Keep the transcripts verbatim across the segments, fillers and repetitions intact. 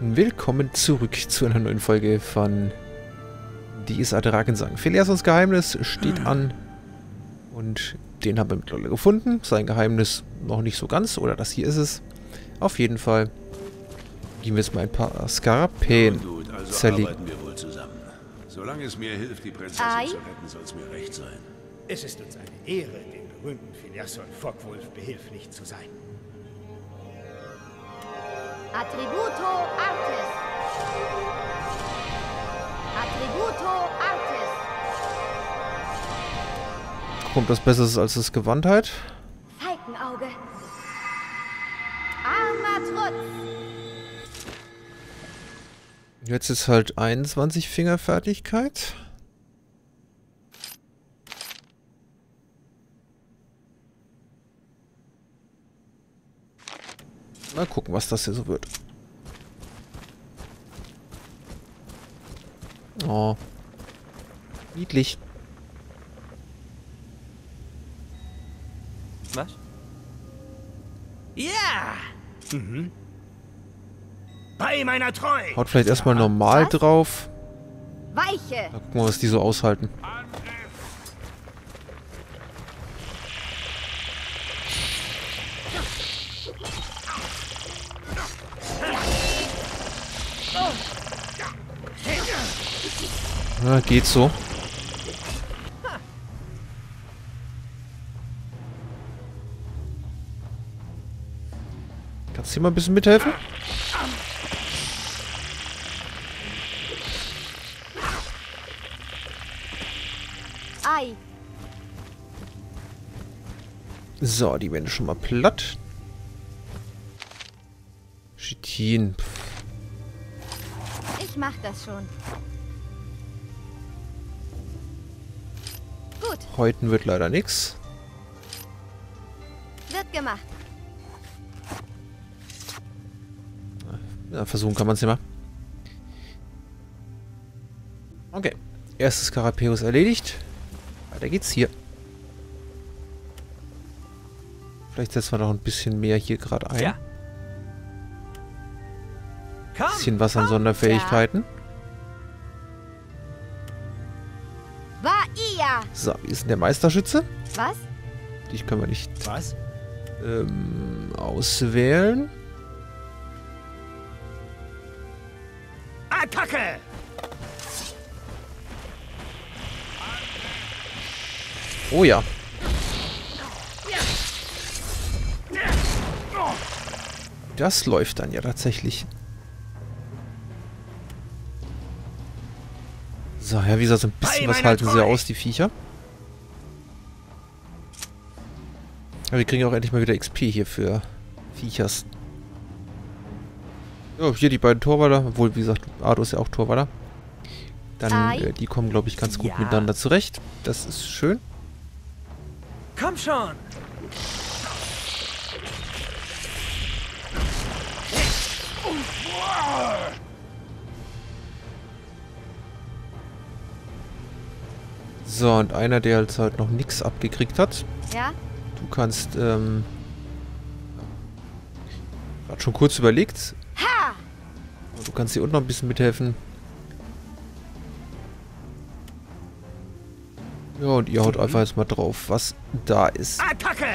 Willkommen zurück zu einer neuen Folge von Drakensang. Phileassons Geheimnis steht an und den haben wir mittlerweile gefunden. Sein Geheimnis noch nicht so ganz, oder das hier ist es. Auf jeden Fall geben wir jetzt mal ein paar Skarabäen also zerlegen. Arbeiten wir wohl zusammen. Solange es mir hilft, die Prinzessin Ei. zu retten, soll es mir recht sein. Es ist uns eine Ehre, den berühmten Phileasson Foggwulf behilflich zu sein. Attributo Artes. Attributo Artes. Kommt was Besseres als das Gewandtheit? Falkenauge. Armer Trutz. Jetzt ist halt einundzwanzig Finger Fertigkeit. Mal gucken, was das hier so wird. Oh. Niedlich. Was? Ja! Mhm. Bei meiner Treue! Haut vielleicht erstmal normal was? drauf. Weiche! Mal gucken, was die so aushalten. Na, geht so. Kannst du hier mal ein bisschen mithelfen? Ei. So, die werden schon mal platt. Chitin. Ich mach das schon. Heute wird leider nichts. Wird gemacht. Ja, versuchen kann man es immer. Okay. Erstes Karapeus erledigt. Weiter geht's hier. Vielleicht setzen wir noch ein bisschen mehr hier gerade ein. Ja. Komm, bisschen was an Sonderfähigkeiten. Ja. So, wie ist denn der Meisterschütze? Was? Dich können wir nicht Was? Ähm, auswählen. Attacke! Oh ja. Das läuft dann ja tatsächlich. So, ja, wie gesagt, so ein bisschen was halten sie aus, die Viecher. Aber wir kriegen auch endlich mal wieder X P hier für Viechers. Ja, hier die beiden Torwalder. Obwohl, wie gesagt, Ardo ist ja auch Torwalder. Dann, äh, die kommen, glaube ich, ganz gut ja. miteinander zurecht. Das ist schön. Komm schon! So, und einer, der jetzt halt noch nichts abgekriegt hat. Ja? Du kannst, ähm... hat schon kurz überlegt. Ha! Du kannst hier unten noch ein bisschen mithelfen. Ja, und ihr haut einfach jetzt mal drauf, was da ist. Attacke!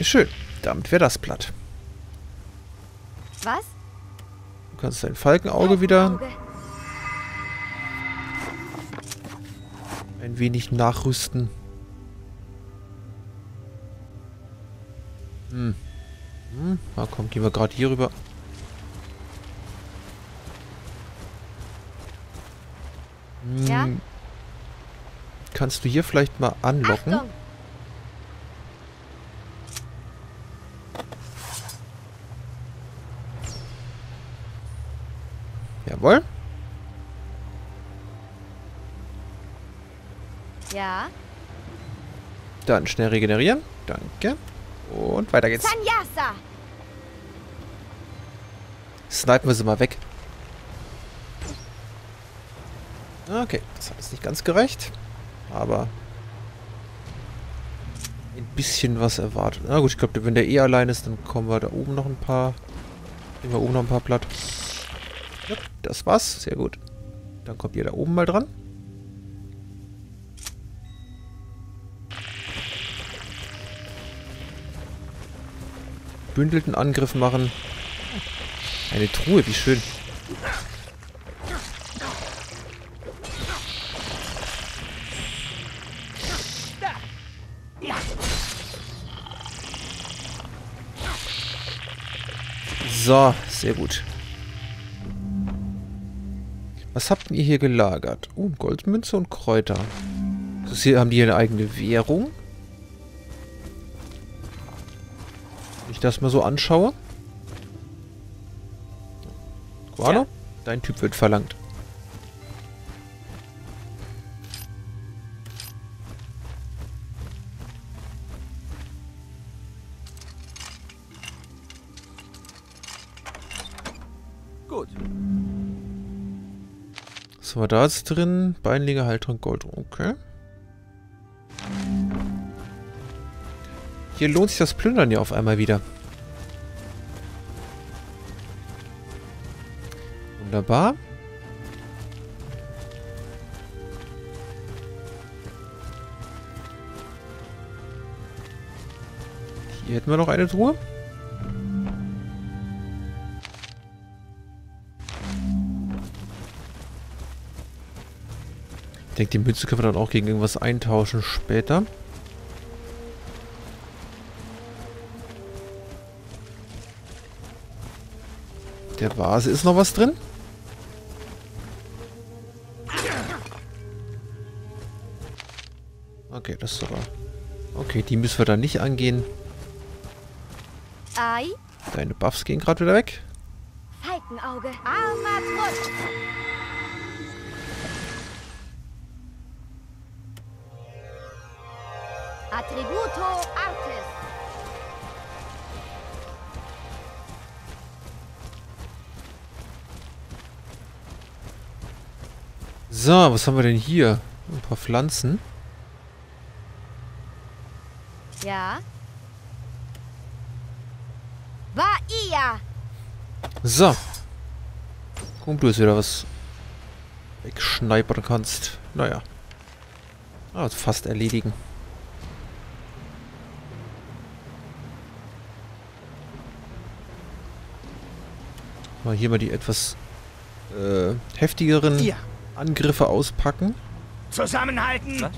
Schön, damit wäre das platt. Was? Du kannst dein Falkenauge wieder ein wenig nachrüsten. Hm. Hm. Na komm, gehen wir gerade hier rüber. Hm. Ja? Kannst du hier vielleicht mal anlocken? Achtung. Jawohl. Ja. Dann schnell regenerieren. Danke. Und weiter geht's. Sanyasa. Snipen wir sie mal weg. Okay, das hat jetzt nicht ganz gereicht. Aber ein bisschen was erwartet. Na gut, ich glaube, wenn der eh allein ist, dann kommen wir da oben noch ein paar. Nehmen wir oben noch ein paar platt. Ja, das war's. Sehr gut. Dann kommt ihr da oben mal dran. Bündelten Angriff machen. Eine Truhe, wie schön. So, sehr gut. Was habt ihr hier gelagert? Oh, Goldmünze und Kräuter. Das ist hier, haben die hier eine eigene Währung? Wenn ich das mal so anschaue. Guano, ja. Dein Typ wird verlangt. Gut. Was war da jetzt drin? Beinleger, Halterung, Gold. Okay. Hier lohnt sich das Plündern ja auf einmal wieder. Wunderbar. Hier hätten wir noch eine Truhe. Ich denke, die Münze können wir dann auch gegen irgendwas eintauschen später. Der Vase ist noch was drin. Okay, das ist aber... Okay, die müssen wir dann nicht angehen. Deine Buffs gehen gerade wieder weg. Falkenauge. Attributo Artes. So, was haben wir denn hier? Ein paar Pflanzen. Ja. Bahia. So. Komm, du jetzt wieder was wegschneipern kannst. Naja. Ah, fast erledigen. Mal hier mal die etwas äh, heftigeren ja. Angriffe auspacken. Zusammenhalten! Was?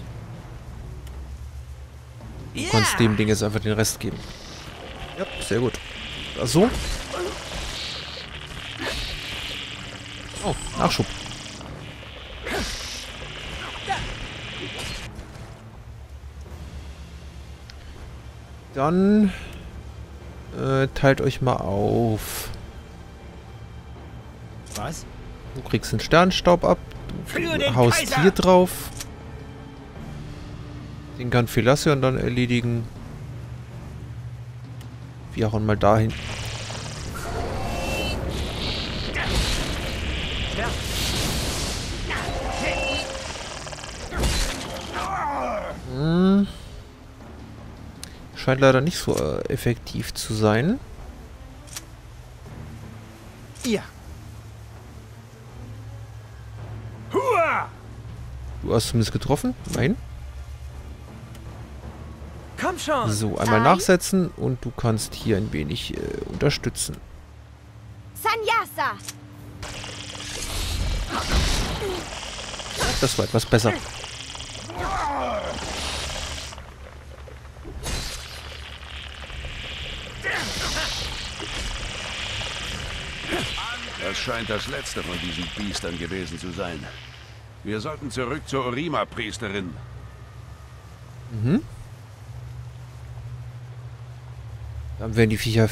Du yeah. kannst dem Ding jetzt einfach den Rest geben. Ja, sehr gut. Achso. Oh, Nachschub. Dann äh, teilt euch mal auf. Was? Du kriegst den Sternstaub ab. Du haust hier drauf. Den kann Phileasson dann erledigen. Wir hauen mal dahin. Hm. Scheint leider nicht so äh, effektiv zu sein. Ja. Du hast zumindest getroffen. Nein. Komm schon. So, einmal nachsetzen und du kannst hier ein wenig äh, unterstützen. Sanyasa. Das war etwas besser. Das scheint das letzte von diesen Biestern gewesen zu sein. Wir sollten zurück zur Orima-Priesterin. Mhm. Dann werden die Viecher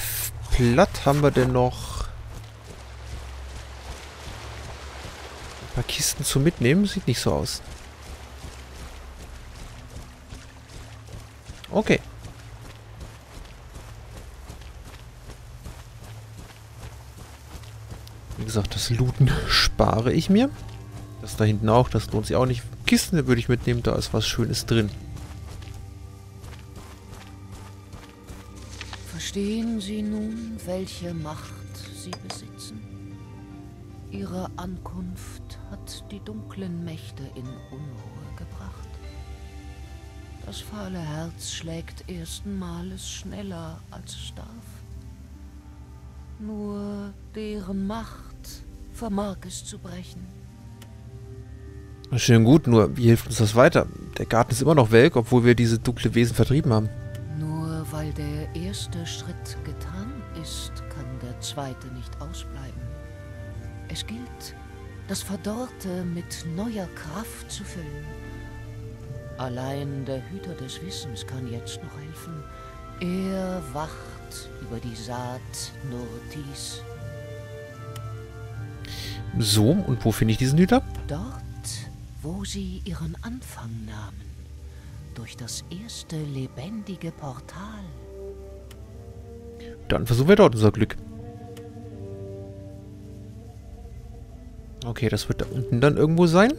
platt. Haben wir denn noch ein paar Kisten zum Mitnehmen? Sieht nicht so aus. Okay. Wie gesagt, das Looten spare ich mir. Das da hinten auch, das lohnt sich auch nicht. Kisten würde ich mitnehmen, da ist was Schönes drin. Verstehen Sie nun, welche Macht Sie besitzen? Ihre Ankunft hat die dunklen Mächte in Unruhe gebracht. Das fahle Herz schlägt ersten Males schneller als es darf. Nur deren Macht vermag es zu brechen. Schön gut, nur wie hilft uns das weiter? Der Garten ist immer noch welk, obwohl wir diese dunkle Wesen vertrieben haben. Nur weil der erste Schritt getan ist, kann der zweite nicht ausbleiben. Es gilt, das Verdorrte mit neuer Kraft zu füllen. Allein der Hüter des Wissens kann jetzt noch helfen. Er wacht über die Saat Nurtis. So, und wo finde ich diesen Hüter? Dort, wo sie ihren Anfang nahmen. Durch das erste lebendige Portal. Dann versuchen wir dort unser Glück. Okay, das wird da unten dann irgendwo sein.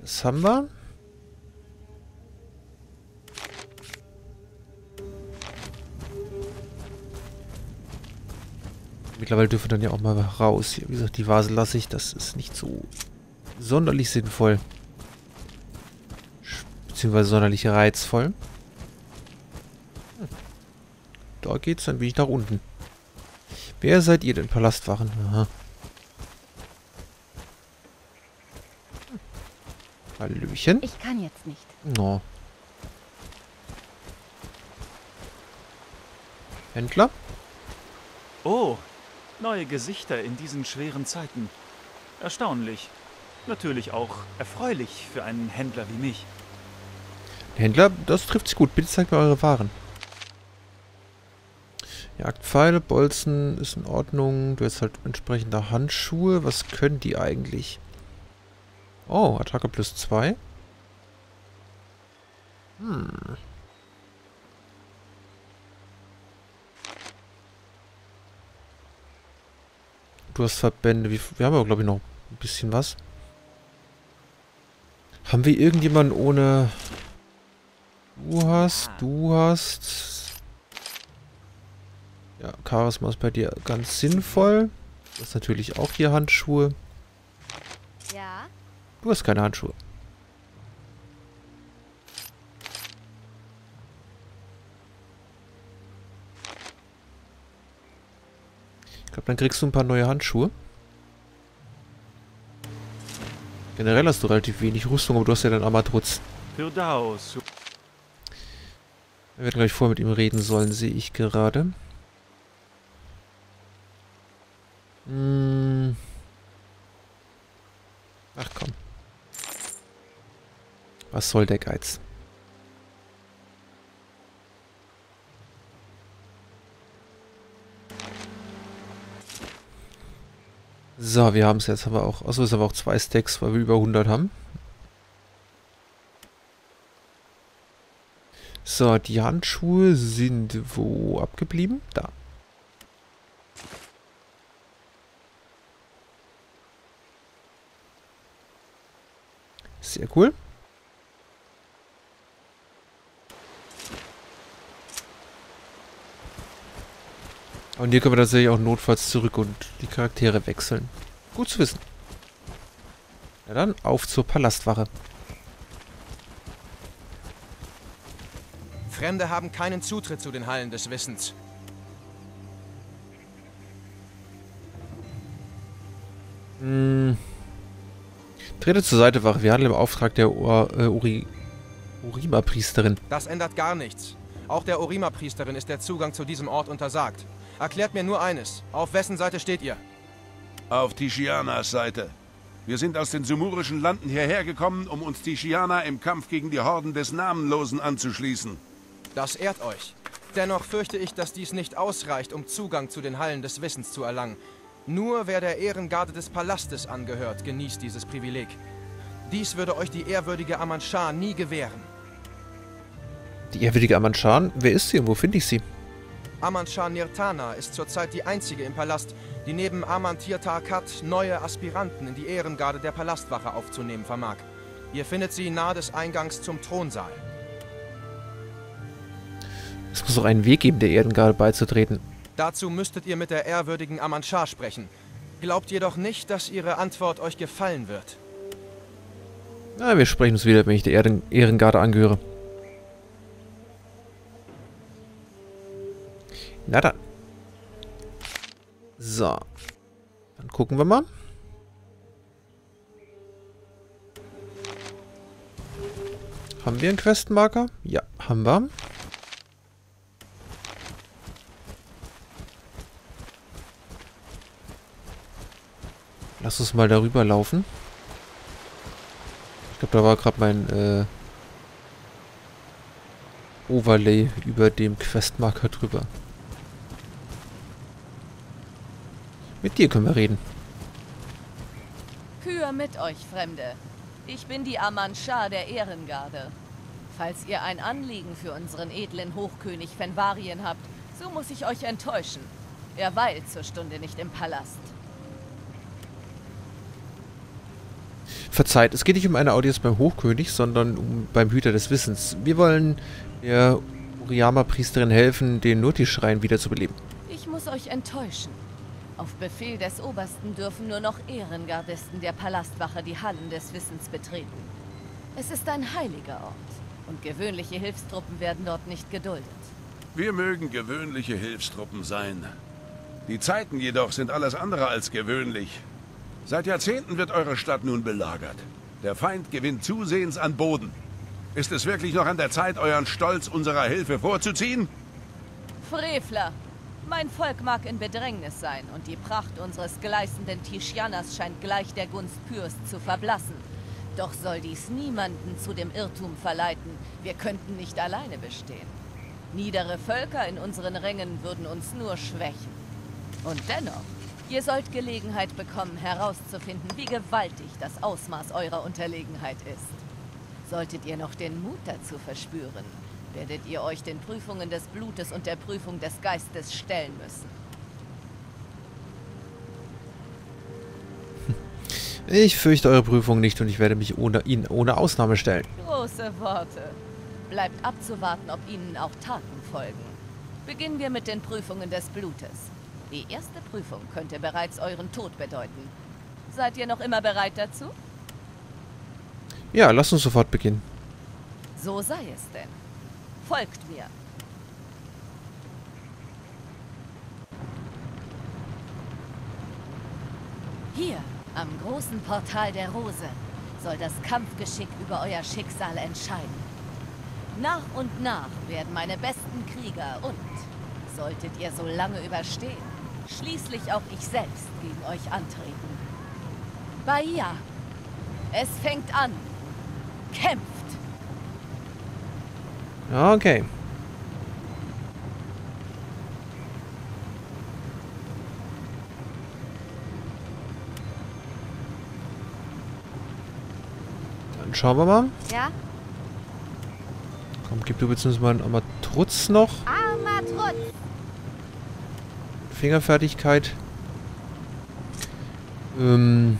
Das haben wir. Mittlerweile dürfen wir dann ja auch mal raus. Hier, wie gesagt, die Vase lasse ich. Das ist nicht so sonderlich sinnvoll. Beziehungsweise sonderlich reizvoll. Hm. Da geht's dann wenig nach unten. Wer seid ihr denn? Palastwachen? Aha. Hallöchen. Ich kann jetzt nicht. No. Händler? Oh, neue Gesichter in diesen schweren Zeiten. Erstaunlich. Natürlich auch erfreulich für einen Händler wie mich. Händler, das trifft sich gut. Bitte zeigt mir eure Waren. Jagdpfeile, Bolzen ist in Ordnung. Du hast halt entsprechende Handschuhe. Was können die eigentlich? Oh, Attacke plus zwei. Hm. Du hast Verbände. Wir, wir haben aber, glaube ich, noch ein bisschen was. Haben wir irgendjemanden ohne... Du hast, du hast... Ja, Charisma ist bei dir ganz sinnvoll. Du hast natürlich auch hier Handschuhe. Ja. Du hast keine Handschuhe. Ich glaube, dann kriegst du ein paar neue Handschuhe. Generell hast du relativ wenig Rüstung, aber du hast ja deinen Armatrutz. Wir hätten gleich vorher mit ihm reden sollen, sehe ich gerade. Ach komm. Was soll der Geiz? So, wir haben es jetzt aber auch. Achso, es haben wir auch zwei Stacks, weil wir über hundert haben. So, die Handschuhe sind wo abgeblieben? Da. Sehr cool. Und hier können wir tatsächlich auch notfalls zurück und die Charaktere wechseln. Gut zu wissen. Na dann, auf zur Palastwache. Fremde haben keinen Zutritt zu den Hallen des Wissens. Hm. Trete zur Seite, Wache. Wir handeln im Auftrag der Orima-Priesterin. Das ändert gar nichts. Auch der Orima-Priesterin ist der Zugang zu diesem Ort untersagt. Erklärt mir nur eines. Auf wessen Seite steht ihr? Auf Tie'Shiannas Seite. Wir sind aus den sumurischen Landen hierher gekommen, um uns Tie'Shianna im Kampf gegen die Horden des Namenlosen anzuschließen. Das ehrt euch. Dennoch fürchte ich, dass dies nicht ausreicht, um Zugang zu den Hallen des Wissens zu erlangen. Nur wer der Ehrengarde des Palastes angehört, genießt dieses Privileg. Dies würde euch die ehrwürdige Amanshah nie gewähren. Die ehrwürdige Amanshah? Wer ist sie und wo finde ich sie? Amanshah Nirtana ist zurzeit die einzige im Palast, die neben Amantir Takat neue Aspiranten in die Ehrengarde der Palastwache aufzunehmen vermag. Ihr findet sie nahe des Eingangs zum Thronsaal. Es muss doch einen Weg geben, der Erdengarde beizutreten. Dazu müsstet ihr mit der ehrwürdigen Amanshah sprechen. Glaubt jedoch nicht, dass ihre Antwort euch gefallen wird. Na, wir sprechen uns wieder, wenn ich der Erden Ehrengarde angehöre. Na dann. So. Dann gucken wir mal. Haben wir einen Questmarker? Ja, haben wir. Lass uns mal darüber laufen. Ich glaube, da war gerade mein äh, Overlay über dem Questmarker drüber. Mit dir können wir reden. Kühe mit euch, Fremde. Ich bin die Amanshah der Ehrengarde. Falls ihr ein Anliegen für unseren edlen Hochkönig Fenvarien habt, so muss ich euch enttäuschen. Er weilt zur Stunde nicht im Palast. Verzeiht, es geht nicht um eine Audienz beim Hochkönig, sondern um beim Hüter des Wissens. Wir wollen der Orima-Priesterin helfen, den Nurti-Schrein wiederzubeleben. Ich muss euch enttäuschen. Auf Befehl des Obersten dürfen nur noch Ehrengardisten der Palastwache die Hallen des Wissens betreten. Es ist ein heiliger Ort und gewöhnliche Hilfstruppen werden dort nicht geduldet. Wir mögen gewöhnliche Hilfstruppen sein. Die Zeiten jedoch sind alles andere als gewöhnlich. Seit Jahrzehnten wird eure Stadt nun belagert. Der Feind gewinnt zusehends an Boden. Ist es wirklich noch an der Zeit, euren Stolz unserer Hilfe vorzuziehen? Frevler! Mein Volk mag in Bedrängnis sein und die Pracht unseres gleißenden Tie'Shiannas scheint gleich der Gunst Pyrs zu verblassen. Doch soll dies niemanden zu dem Irrtum verleiten. Wir könnten nicht alleine bestehen. Niedere Völker in unseren Rängen würden uns nur schwächen. Und dennoch... Ihr sollt Gelegenheit bekommen, herauszufinden, wie gewaltig das Ausmaß eurer Unterlegenheit ist. Solltet ihr noch den Mut dazu verspüren, werdet ihr euch den Prüfungen des Blutes und der Prüfung des Geistes stellen müssen. Ich fürchte eure Prüfung nicht und ich werde mich ohne ihn ohne Ausnahme stellen. Große Worte. Bleibt abzuwarten, ob ihnen auch Taten folgen. Beginnen wir mit den Prüfungen des Blutes. Die erste Prüfung könnte bereits euren Tod bedeuten. Seid ihr noch immer bereit dazu? Ja, lasst uns sofort beginnen. So sei es denn. Folgt mir. Hier, am großen Portal der Rose, soll das Kampfgeschick über euer Schicksal entscheiden. Nach und nach werden meine besten Krieger und... Solltet ihr so lange überstehen, schließlich auch ich selbst gegen euch antreten. Bahia, es fängt an. Kämpft! Okay. Dann schauen wir mal. Ja? Komm, gib du beziehungsweise mal einen Armatrutz noch. Armatrutz! Fingerfertigkeit. Ähm.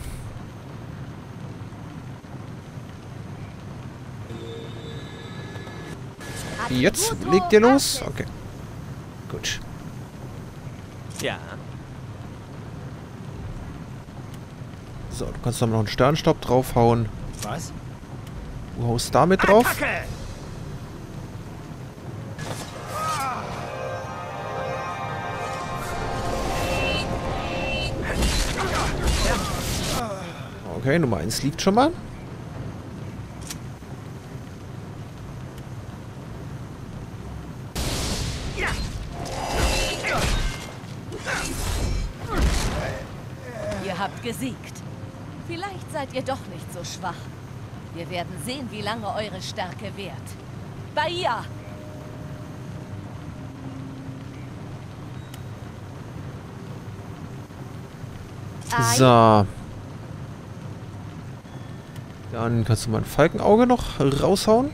Jetzt legt ihr los? Okay. Gut. Ja. So, du kannst dann noch einen Sternstaub draufhauen. Was? Du haust damit drauf. Attacke! Okay, Nummer eins liegt schon mal. Ihr habt gesiegt. Vielleicht seid ihr doch nicht so schwach. Wir werden sehen, wie lange eure Stärke währt. Bahia! So. Dann kannst du mal ein Falkenauge noch raushauen.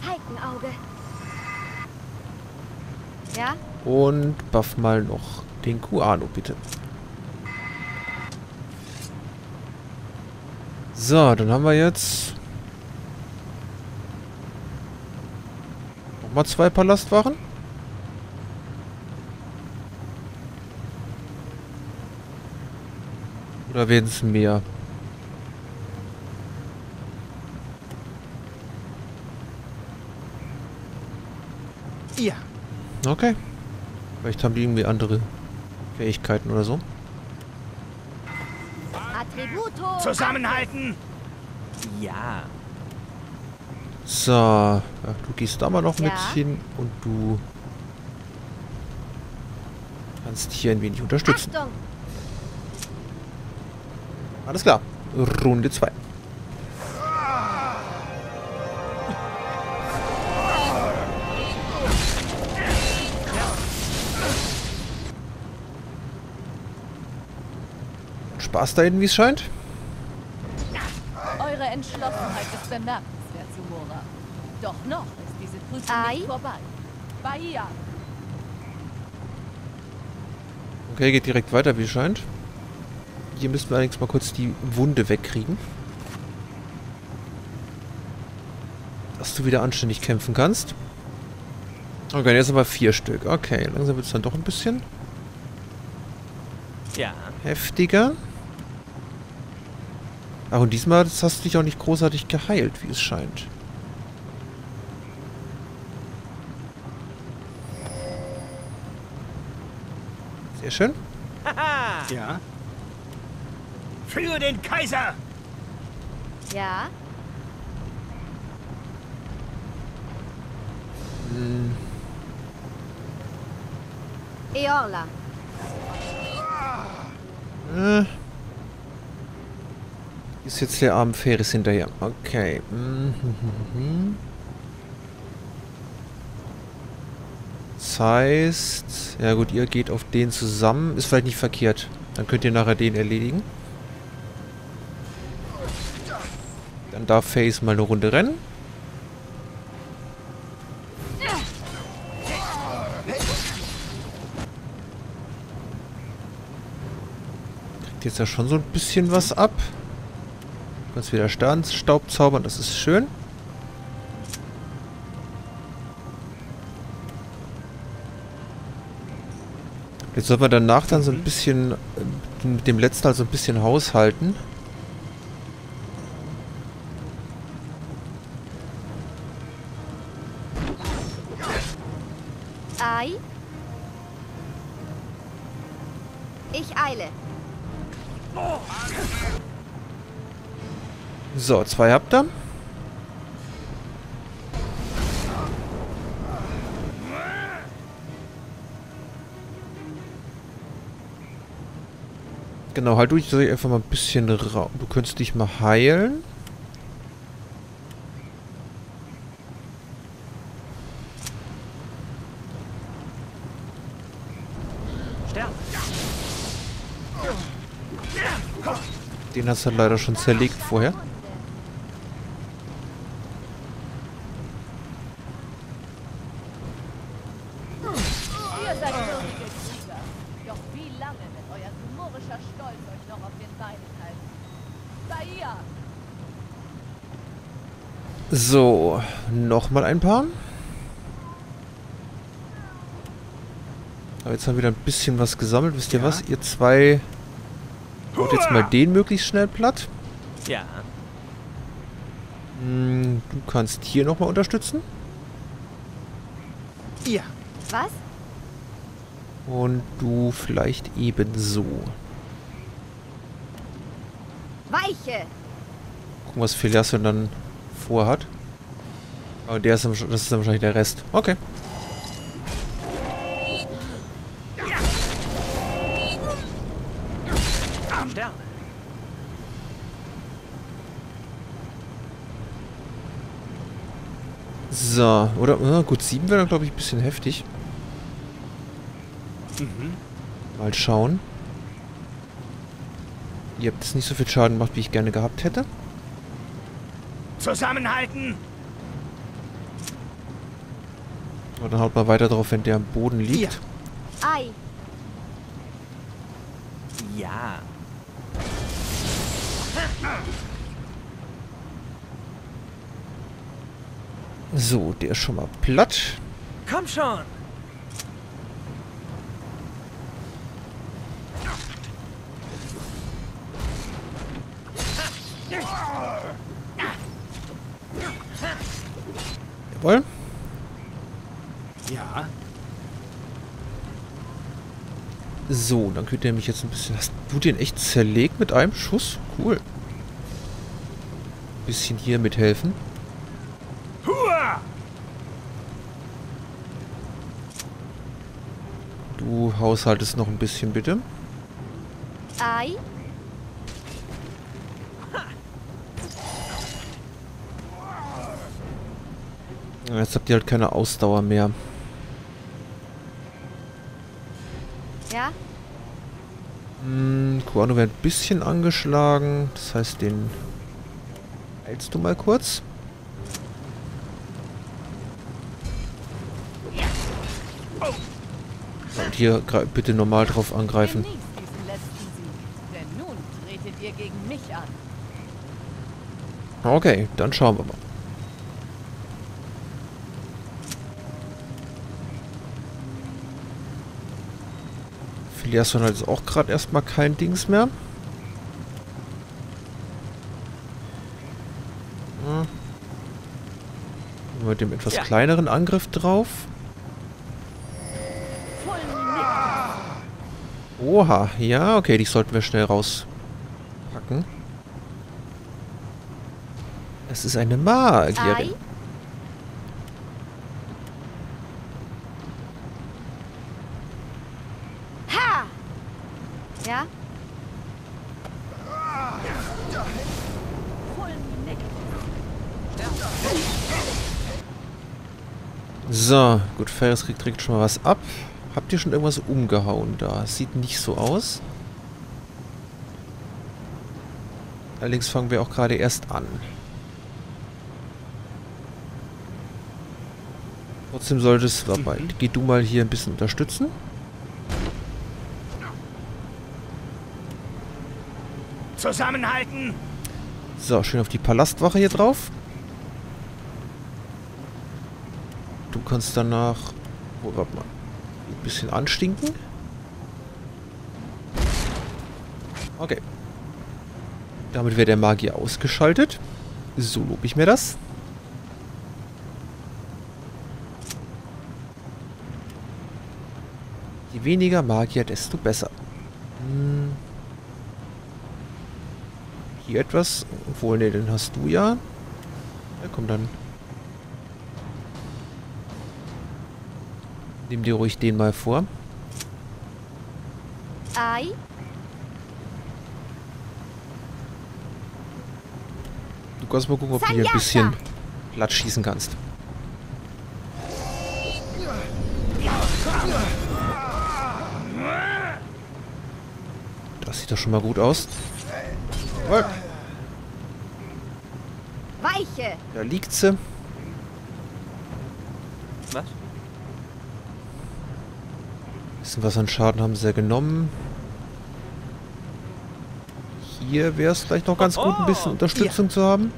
Falkenauge. Ja? Und buff mal noch den Kuano, bitte. So, dann haben wir jetzt mal zwei Palastwachen. Oder werden es mehr? Ja. Okay. Vielleicht haben die irgendwie andere Fähigkeiten oder so. Attributo. Zusammenhalten! Ja. So. Ja, du gehst da mal noch ja. mit hin und du kannst hier ein wenig unterstützen. Achtung. Alles klar. Runde zwei. Spaß da hinten, wie es scheint. Eure Entschlossenheit ist bemerkenswert, Sumora. Doch noch ist diese Prüfung nicht vorbei. Bahia. Okay, geht direkt weiter, wie es scheint. Hier müssen wir allerdings mal kurz die Wunde wegkriegen. Dass du wieder anständig kämpfen kannst. Okay, jetzt haben wir vier Stück. Okay, langsam wird es dann doch ein bisschen ja. heftiger. Ach, und diesmal hast du dich auch nicht großartig geheilt, wie es scheint. Sehr schön. Ja. Für den Kaiser! Ja? Hm. Eorla. Äh. Ist jetzt der arme Ferris hinterher. Okay. Mhm. Das heißt... Ja gut, ihr geht auf den zusammen. Ist vielleicht nicht verkehrt. Dann könnt ihr nachher den erledigen. Dann darf Face mal eine Runde rennen. Kriegt jetzt ja schon so ein bisschen was ab. Du kannst wieder Sternstaub zaubern, das ist schön. Jetzt sollten wir danach dann so ein bisschen mit dem letzten also ein bisschen haushalten. Ich eile. So, zwei habt ihr. Genau, halt du dich einfach mal ein bisschen raus. Du könntest dich mal heilen. Den hast du leider schon zerlegt vorher. So, nochmal ein paar. Aber jetzt haben wir wieder ein bisschen was gesammelt. Wisst ihr was? Ihr zwei... Und jetzt mal den möglichst schnell platt. Ja. Hm, du kannst hier nochmal unterstützen. Ja. Was? Und du vielleicht ebenso. Weiche. Gucken, was Phileasson dann vorhat. Aber der ist, das ist dann wahrscheinlich der Rest. Okay. So, oder? Na gut, sieben wäre dann, glaube ich, ein bisschen heftig. Mhm. Mal schauen. Ihr habt jetzt nicht so viel Schaden gemacht, wie ich gerne gehabt hätte. Zusammenhalten! Und dann haut mal weiter drauf, wenn der am Boden liegt. Ja. Ei. Ja. So, der ist schon mal platt. Komm schon! Jawohl. Ja. So, dann könnt ihr mich jetzt ein bisschen... Hast du den echt zerlegt mit einem Schuss? Cool. Ein bisschen hier mithelfen. Du haushaltest noch ein bisschen, bitte. Ei. Jetzt habt ihr halt keine Ausdauer mehr. Ja. Hm, Kuano wird ein bisschen angeschlagen. Das heißt, den heilst du mal kurz. Und hier bitte normal drauf angreifen. Okay, dann schauen wir mal. Phileasson hat jetzt auch gerade erstmal kein Dings mehr. Hm. Mit dem etwas ja. kleineren Angriff drauf. Oha, ja, okay, die sollten wir schnell rauspacken. Es ist eine Magierin. Ja. So, gut, Ferris kriegt schon mal was ab. Habt ihr schon irgendwas umgehauen da? Sieht nicht so aus. Allerdings fangen wir auch gerade erst an. Trotzdem sollte es... Warte mal, geh du mal hier ein bisschen unterstützen. Zusammenhalten! So, schön auf die Palastwache hier drauf. Du kannst danach... Oh, warte mal. Ein bisschen anstinken. Okay. Damit wäre der Magier ausgeschaltet. So lobe ich mir das. Je weniger Magier, desto besser. Hm. Hier etwas. Obwohl, ne, den hast du ja. Ja, komm dann. Nimm dir ruhig den mal vor. Ei. Du kannst mal gucken, ob du hier ein bisschen platt schießen kannst. Das sieht doch schon mal gut aus. Weiche. Da liegt sie. Was? Bisschen was an Schaden haben sie ja genommen. Hier wäre es vielleicht noch ganz gut, ein bisschen Unterstützung ja. zu haben.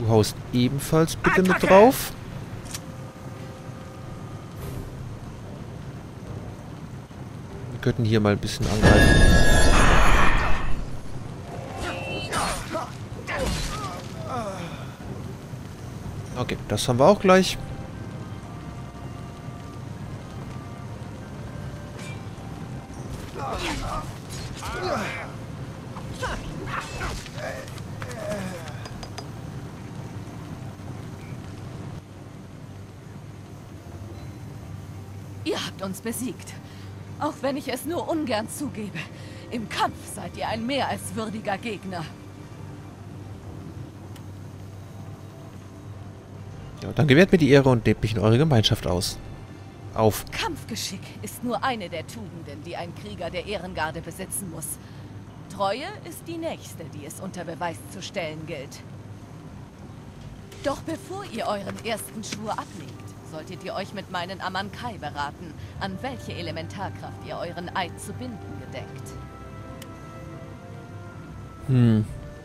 Du haust ebenfalls bitte Attacke. Mit drauf. Wir könnten hier mal ein bisschen angreifen. Okay, das haben wir auch gleich. Ihr habt uns besiegt. Auch wenn ich es nur ungern zugebe. Im Kampf seid ihr ein mehr als würdiger Gegner. Ja, dann gewährt mir die Ehre und nehmt mich in eure Gemeinschaft aus. Auf. Kampfgeschick ist nur eine der Tugenden, die ein Krieger der Ehrengarde besitzen muss. Treue ist die nächste, die es unter Beweis zu stellen gilt. Doch bevor ihr euren ersten Schwur ablegt, solltet ihr euch mit meinen Amankai beraten, an welche Elementarkraft ihr euren Eid zu binden gedenkt. Hm.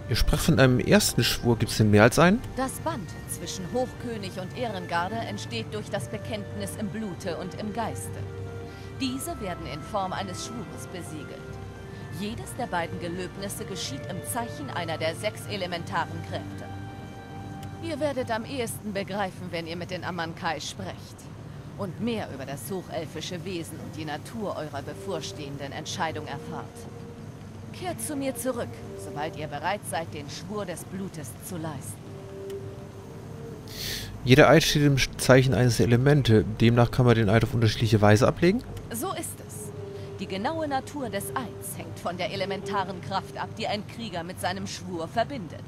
Ihr sprach von einem ersten Schwur. Gibt es denn mehr als einen? Das Band zwischen Hochkönig und Ehrengarde entsteht durch das Bekenntnis im Blute und im Geiste. Diese werden in Form eines Schwures besiegelt. Jedes der beiden Gelöbnisse geschieht im Zeichen einer der sechs elementaren Kräfte. Ihr werdet am ehesten begreifen, wenn ihr mit den Amankai sprecht und mehr über das hochelfische Wesen und die Natur eurer bevorstehenden Entscheidung erfahrt. Kehrt zu mir zurück, sobald ihr bereit seid, den Schwur des Blutes zu leisten. Jeder Eid steht im Zeichen eines Elemente. Demnach kann man den Eid auf unterschiedliche Weise ablegen? So ist es. Die genaue Natur des Eids hängt von der elementaren Kraft ab, die ein Krieger mit seinem Schwur verbindet.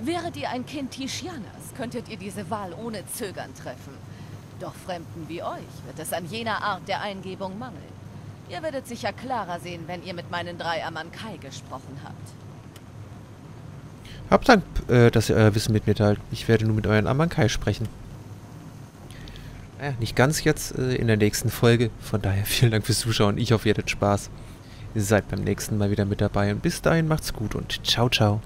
Wäret ihr ein Kind Tie'Shiannas, könntet ihr diese Wahl ohne Zögern treffen. Doch Fremden wie euch wird es an jener Art der Eingebung mangeln. Ihr werdet sicher klarer sehen, wenn ihr mit meinen drei Amankai gesprochen habt. Habt Dank, äh, dass ihr euer Wissen mit mir teilt. Ich werde nur mit euren Amankai sprechen. Naja, nicht ganz jetzt, äh, in der nächsten Folge. Von daher vielen Dank fürs Zuschauen. Ich hoffe, ihr hattet Spaß. Ihr seid beim nächsten Mal wieder mit dabei. Und bis dahin macht's gut und ciao, ciao.